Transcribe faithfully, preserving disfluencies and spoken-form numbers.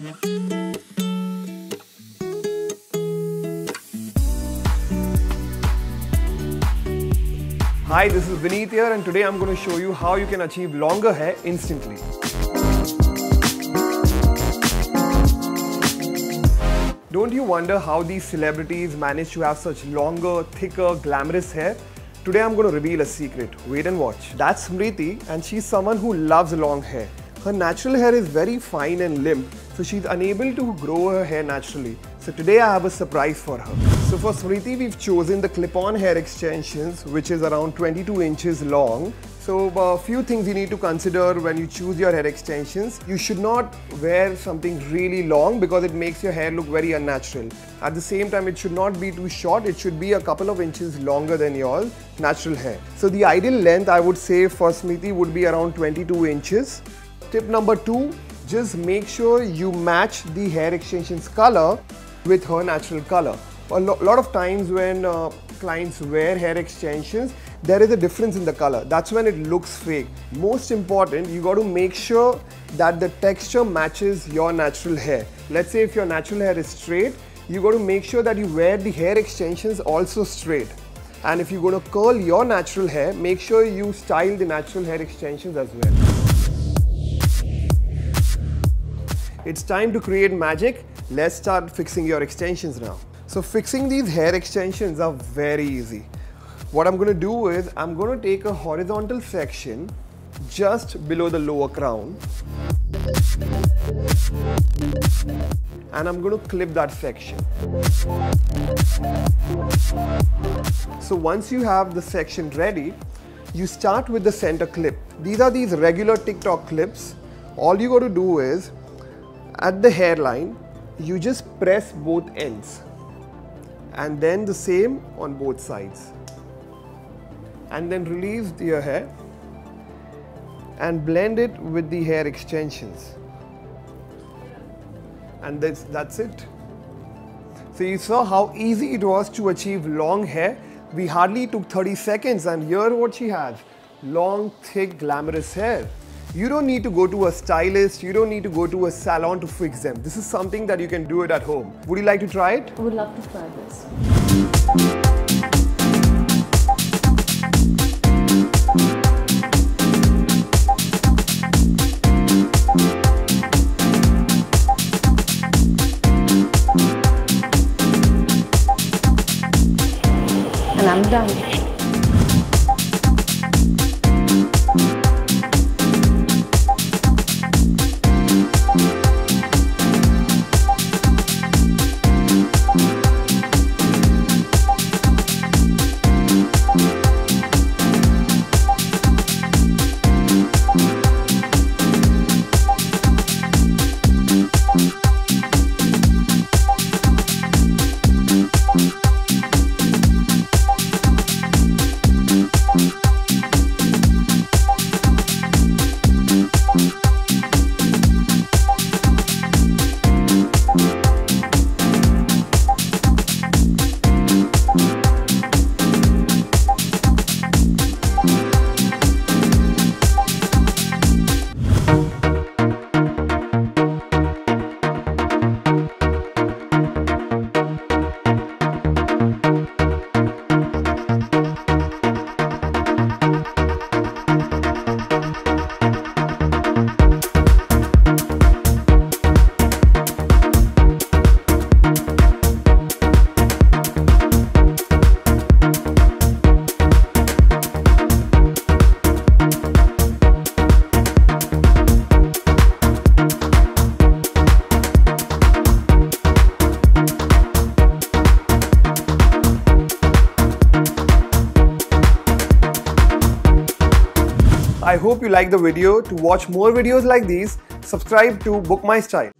Hi, this is Vineet here and today I'm going to show you how you can achieve longer hair instantly. Don't you wonder how these celebrities manage to have such longer, thicker, glamorous hair? Today I'm going to reveal a secret. Wait and watch. That's Smriti and she's someone who loves long hair. Her natural hair is very fine and limp, so she's unable to grow her hair naturally. So today I have a surprise for her. So for Smriti, we've chosen the clip-on hair extensions, which is around twenty-two inches long. So a few things you need to consider when you choose your hair extensions. You should not wear something really long because it makes your hair look very unnatural. At the same time, it should not be too short. It should be a couple of inches longer than your natural hair. So the ideal length, I would say, for Smriti would be around twenty-two inches. Tip number two, just make sure you match the hair extensions color with her natural color. A lot of times when uh, clients wear hair extensions, there is a difference in the color. That's when it looks fake. Most important, you got to make sure that the texture matches your natural hair. Let's say if your natural hair is straight, you got to make sure that you wear the hair extensions also straight. And if you're going to curl your natural hair, make sure you style the natural hair extensions as well. It's time to create magic. Let's start fixing your extensions now. So fixing these hair extensions are very easy. What I'm going to do is, I'm going to take a horizontal section just below the lower crown and I'm going to clip that section. So once you have the section ready, you start with the center clip. These are these regular TikTok clips. All you got to do is, at the hairline, you just press both ends. And then the same on both sides. And then release your hair and blend it with the hair extensions. And that's, that's it. So you saw how easy it was to achieve long hair. We hardly took thirty seconds and here what she has. Long, thick, glamorous hair. You don't need to go to a stylist, you don't need to go to a salon to fix them. This is something that you can do it at home. Would you like to try it? I would love to try this. And I'm done. I hope you liked the video. To watch more videos like these, subscribe to Book My Style.